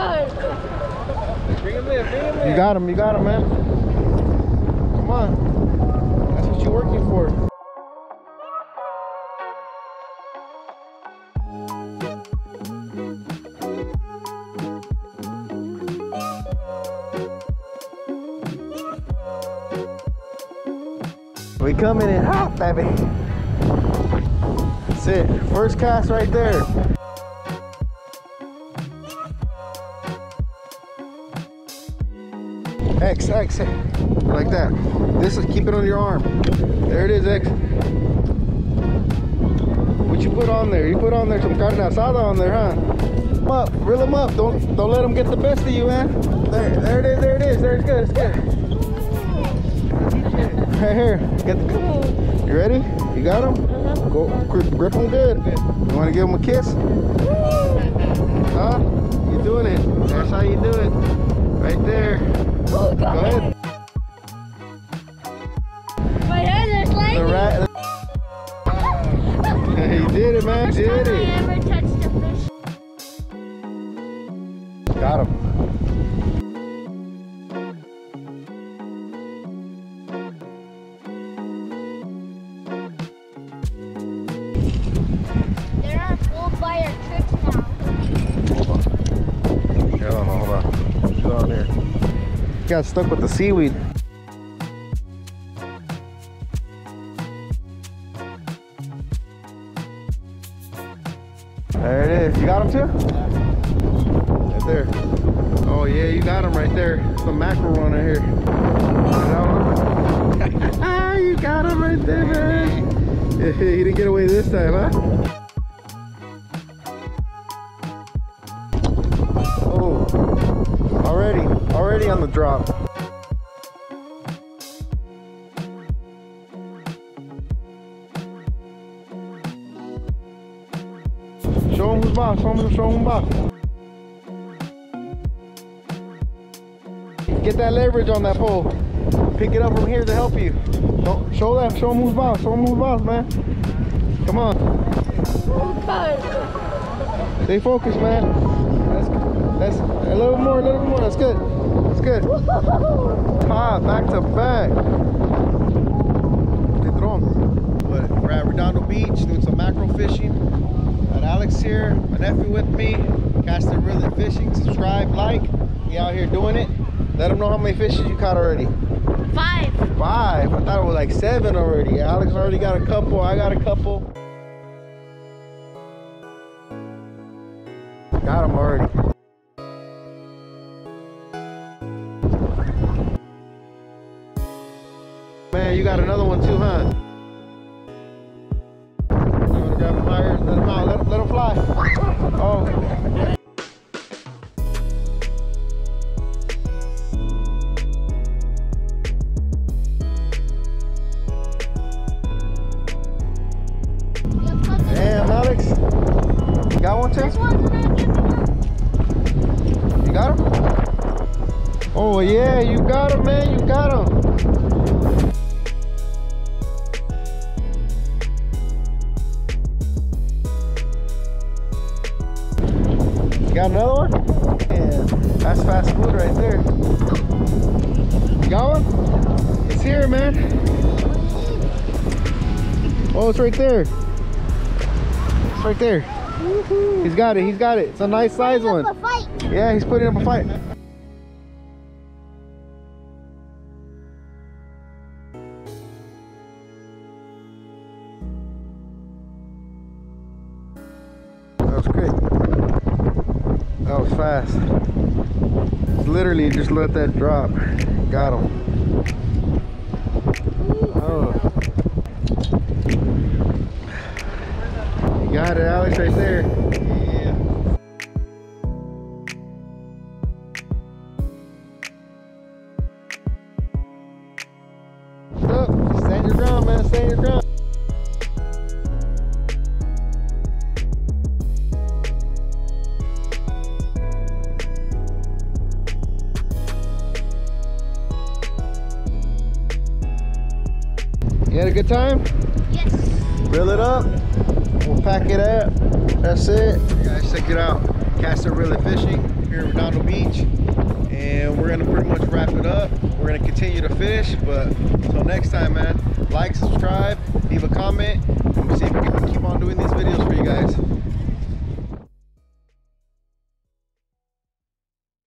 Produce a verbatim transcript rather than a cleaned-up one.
time. Bring him in, bring him in. You got him, you got him, man. Come on. That's what you're working for. We coming in hot, baby. That's it. First cast right there. X, X, like that. This is, keep it on your arm. There it is, X. What you put on there? You put on there some carne asada on there, huh? Come up, reel them up. Don't, don't let them get the best of you, man. There, there it is, there it is. There, it's good, it's good. Right here, get the, you ready? You got him? Uh -huh. Go grip, grip him good. You want to give him a kiss? Huh? You're doing it. That's how you do it. Right there. Oh, go ahead. My hands are sliding. The rat. Hey, you did it, man. You did it. I ever touched a fish. Got him. Got stuck with the seaweed. There it is. You got him too? Right there. Oh yeah, you got him right there. Some mackerel on it here. Ah, you got him right there, man. He didn't get away this time, huh? On the drop. Show him who's boss, show him, show him boss. Get that leverage on that pole. Pick it up from here to help you. Don't show that, show him who's boss, show him who's boss, man. Come on. I'm tired. Stay focused, man. That's, that's a little more, a little more, that's good. That's good. Ah, back to back. But we're at Redondo Beach doing some mackerel fishing. Got Alex here, my nephew with me. Casting Really Fishing. Subscribe, like. We out here doing it. Let them know how many fishes you caught already. Five. Five. I thought it was like seven already. Alex already got a couple. I got a couple. Got them already. Man, you got another one too, huh? You want to grab him higher? Let him out. Let, let him fly. Oh. Damn, Alex. You got one too? This one's not good enough. You got him? Oh, yeah. You got him, man. You got him. Got another one? Yeah. That's fast food right there. You got one? It's here, man. Oh, it's right there. It's right there. He's got it. He's got it. It's a nice size one. Yeah, he's putting up a fight. That was great. That was fast. Literally just let that drop. Got him. Oh. You got it, Alex, right there. Yeah. What's up? Stand your ground, man. Stand your ground. You had a good time? Yes. Reel it up. We'll pack it up. That's it. You guys check it out. Mackerel fishing here in Redondo Beach, and we're gonna pretty much wrap it up. We're gonna continue to fish, but until next time, man, like, subscribe, leave a comment, and we'll see if we can keep on doing these videos for you guys.